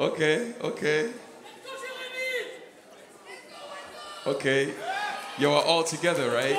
Okay. Okay. You are all together, right?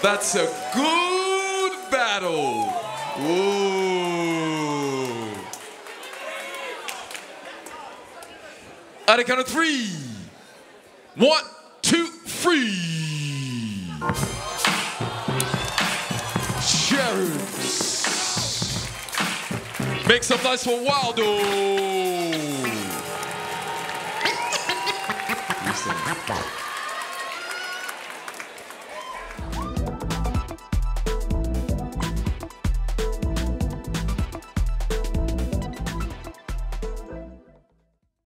That's a good battle. Whoa. At the count of 3. 1, 2, 3. Sheriffs. Make some noise for Waldo.